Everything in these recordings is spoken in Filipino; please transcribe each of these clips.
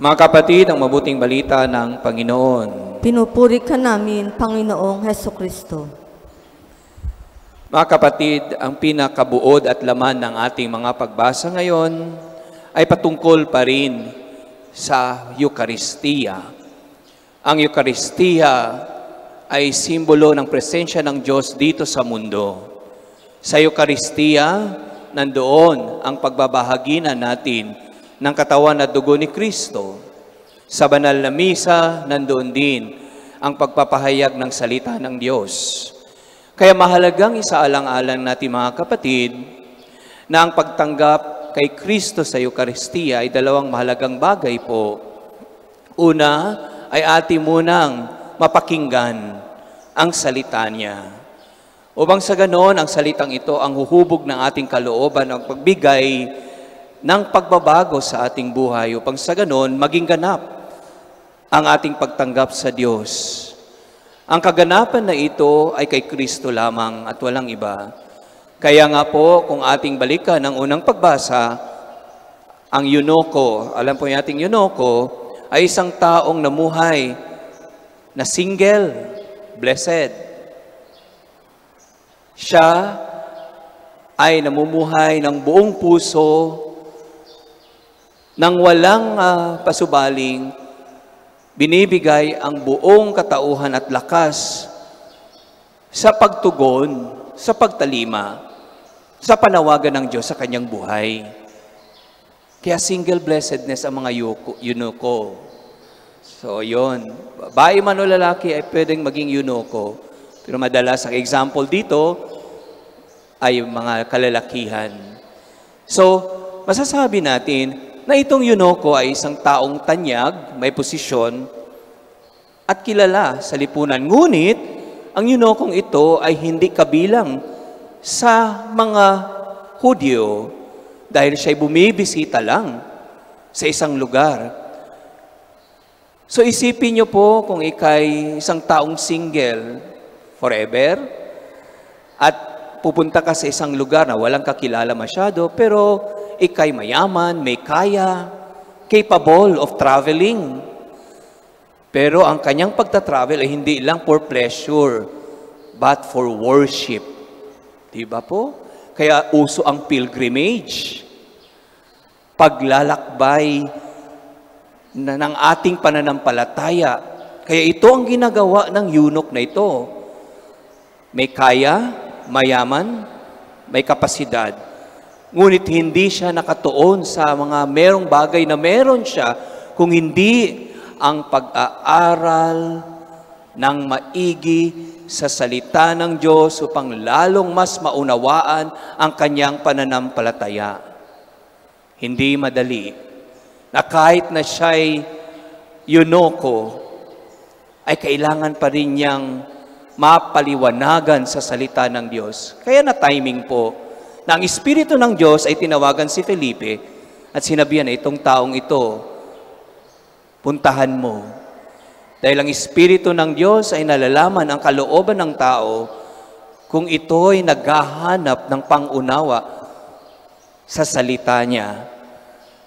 Mga kapatid, ang mabuting balita ng Panginoon. Pinupuri ka namin, Panginoong Heso Kristo. Mga kapatid, ang pinakabuod at laman ng ating mga pagbasa ngayon ay patungkol pa rin sa Eukaristiya. Ang Eukaristiya ay simbolo ng presensya ng Diyos dito sa mundo. Sa Eukaristiya, nandoon ang pagbabahaginan natin ng katawan at dugo ni Kristo. Sa banal na misa, nandoon din ang pagpapahayag ng salita ng Diyos. Kaya mahalagang isaalang-alang natin mga kapatid na ang pagtanggap kay Kristo sa Eukaristiya ay dalawang mahalagang bagay po. Una ay atin munang mapakinggan ang salita niya. Upang sa ganoon, ang salitang ito ang huhubog ng ating kalooban ang pagbigay ng pagbabago sa ating buhay upang sa ganon maging ganap ang ating pagtanggap sa Diyos. Ang kaganapan na ito ay kay Kristo lamang at walang iba. Kaya nga po, kung ating balikan ang unang pagbasa, ang Eunoko, alam po yung ating Eunoko, ay isang taong namuhay na single, blessed. Siya ay namumuhay ng buong puso nang walang pasubaling, binibigay ang buong katauhan at lakas sa pagtugon, sa pagtalima, sa panawagan ng Diyos sa kanyang buhay. Kaya single blessedness ang mga Eunoko. So, yon. Babae man o lalaki ay pwedeng maging Eunoko. Pero madalas ang example dito ay mga kalalakihan. So, masasabi natin, na itong Eunoko ay isang taong tanyag, may posisyon, at kilala sa lipunan. Ngunit, ang Eunokong ito ay hindi kabilang sa mga Hudyo dahil siya'y bumibisita lang sa isang lugar. So isipin niyo po kung ika'y isang taong single forever at pupunta ka sa isang lugar na walang kakilala masyado pero ika'y mayaman, may kaya, capable of traveling. Pero ang kanyang pagtatravel ay hindi lang for pleasure, but for worship. Diba po? Kaya uso ang pilgrimage. Paglalakbay na ng ating pananampalataya. Kaya ito ang ginagawa ng eunuch na ito. May kaya, mayaman, may kapasidad. Ngunit hindi siya nakatuon sa mga merong bagay na meron siya kung hindi ang pag-aaral ng maigi sa salita ng Diyos upang lalong mas maunawaan ang kanyang pananampalataya. Hindi madali na kahit na siya'y Eunoko, ay kailangan pa rin niyang mapaliwanagan sa salita ng Diyos. Kaya na timing po na ang Espiritu ng Diyos ay tinawagan si Felipe at sinabihan na itong taong ito, puntahan mo. Dahil ang Espiritu ng Diyos ay nalalaman ang kalooban ng tao kung ito ay naghahanap ng pangunawa sa salita niya.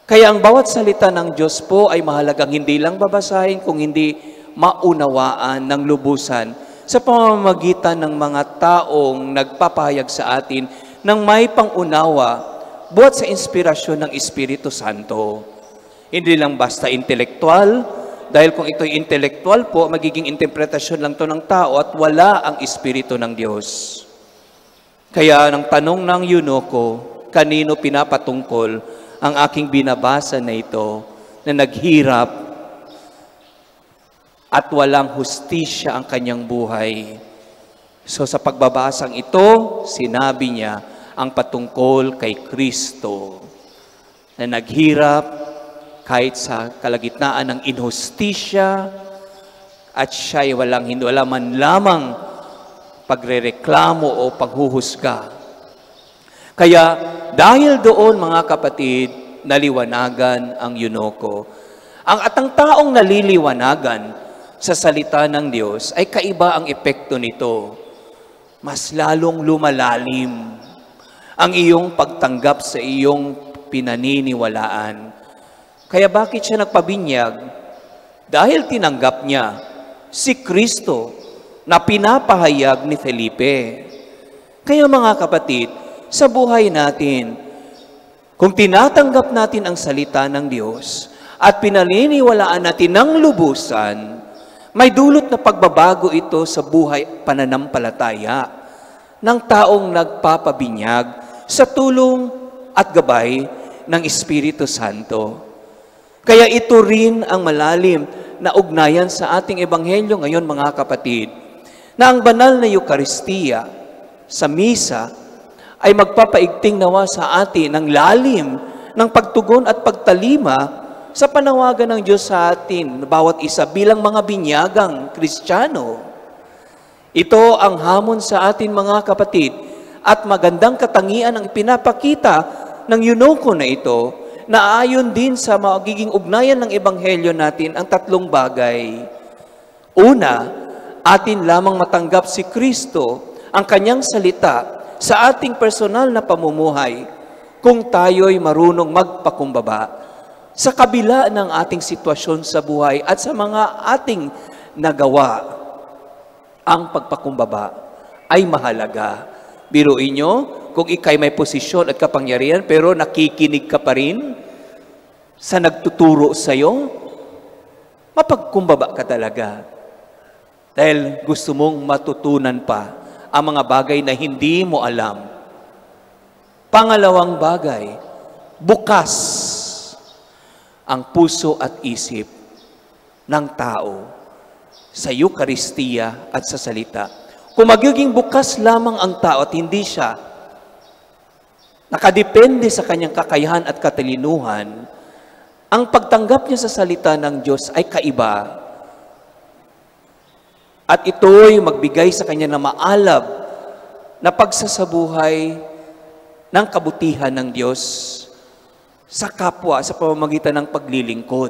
Kaya ang bawat salita ng Diyos po ay mahalagang hindi lang babasahin kung hindi maunawaan ng lubusan sa pamamagitan ng mga taong nagpapahayag sa atin nang may pangunawa buhat sa inspirasyon ng Espiritu Santo. Hindi lang basta intelektual, dahil kung ito'y intelektual po, magiging interpretasyon lang to ng tao at wala ang Espiritu ng Diyos. Kaya ang tanong ng Eunoko, kanino pinapatungkol ang aking binabasa na ito na naghirap at walang hustisya ang kanyang buhay? So sa pagbabasang ito, sinabi niya, ang patungkol kay Kristo na naghirap kahit sa kalagitnaan ng inhustisya at siya'y walang hinulaman lamang pagrereklamo o paghuhusga. Kaya dahil doon mga kapatid, naliwanagan ang Eunoko. Ang taong naliliwanagan sa salita ng Diyos ay kaiba ang epekto nito. Mas lalong lumalalim ang iyong pagtanggap sa iyong pinaniniwalaan. Kaya bakit siya nagpabinyag? Dahil tinanggap niya si Kristo na pinapahayag ni Felipe. Kaya mga kapatid, sa buhay natin, kung tinatanggap natin ang salita ng Diyos at pinaniniwalaan natin ng lubusan, may dulot na pagbabago ito sa buhay pananampalataya ng taong nagpapabinyag sa tulong at gabay ng Espiritu Santo. Kaya ito rin ang malalim na ugnayan sa ating ebanghelyo ngayon mga kapatid, na ang banal na Eukaristiya sa misa ay magpapaigting nawa sa atin ng lalim ng pagtugon at pagtalima sa panawagan ng Diyos sa atin, bawat isa bilang mga binyagang Kristiyano. Ito ang hamon sa atin mga kapatid at magandang katangian ang pinapakita ng Eunuko na ito, na ayon din sa magiging ugnayan ng ebanghelyo natin ang tatlong bagay. Una, atin lamang matanggap si Kristo, ang kanyang salita, sa ating personal na pamumuhay kung tayo'y marunong magpakumbaba sa kabila ng ating sitwasyon sa buhay at sa mga ating nagawa. Ang pagpakumbaba ay mahalaga. Biruin nyo, kung ikay may posisyon at kapangyarihan, pero nakikinig ka pa rin sa nagtuturo sa'yo, mapagkumbaba ka talaga. Dahil gusto mong matutunan pa ang mga bagay na hindi mo alam. Pangalawang bagay, bukas ang puso at isip ng tao sa Eukaristiya at sa salita. Kung magiging bukas lamang ang tao at hindi siya nakadepende sa kanyang kakayahan at katalinuhan, ang pagtanggap niya sa salita ng Diyos ay kaiba. At ito'y magbigay sa kanya na maalab na pagsasabuhay ng kabutihan ng Diyos sa kapwa sa pamamagitan ng paglilingkod.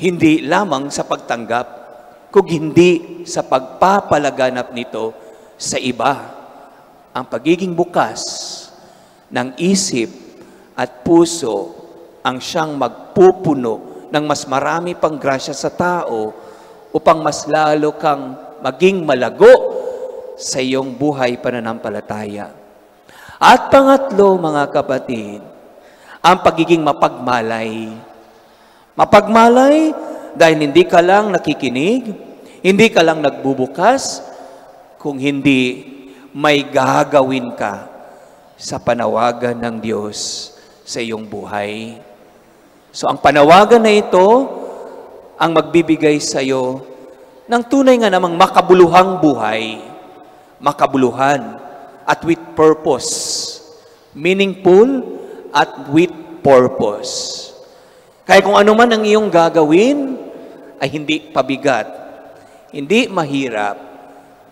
Hindi lamang sa pagtanggap, kundi sa pagpapalaganap nito sa iba. Ang pagiging bukas ng isip at puso ang siyang magpupuno ng mas marami pang grasya sa tao upang mas lalo kang maging malago sa iyong buhay pananampalataya. At pangatlo, mga kapatid, ang pagiging mapagmalay. Mapagmalay dahil hindi ka lang nakikinig, hindi ka lang nagbubukas, kung hindi may gagawin ka sa panawagan ng Diyos sa iyong buhay. So ang panawagan na ito ang magbibigay sa iyo ng tunay nga namang makabuluhang buhay, makabuluhan at with purpose, meaningful at with purpose. Kaya kung ano man ang iyong gagawin ay hindi pabigat, hindi mahirap.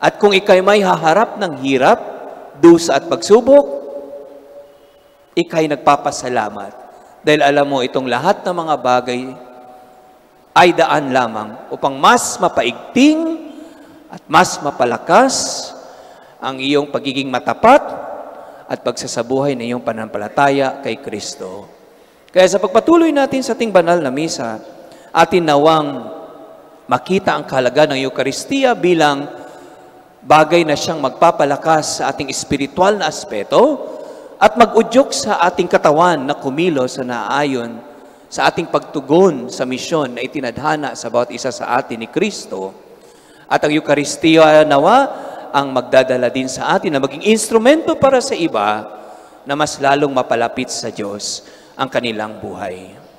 At kung ikay may haharap ng hirap, dusa at pagsubok, ikay nagpapasalamat dahil alam mo itong lahat ng mga bagay ay daan lamang upang mas mapaigting at mas mapalakas ang iyong pagiging matapat at pagsasabuhay na iyong pananampalataya kay Kristo. Kaya sa pagpatuloy natin sa ating banal na misa, atin nawang makita ang kahalaga ng Eukaristiya bilang bagay na siyang magpapalakas sa ating espiritual na aspeto at mag-udyok sa ating katawan na kumilos sa naayon sa ating pagtugon sa misyon na itinadhana sa bawat isa sa atin ni Kristo. At ang Eukaristiya nawa ang magdadala din sa atin na maging instrumento para sa iba na mas lalong mapalapit sa Diyos ang kanilang buhay.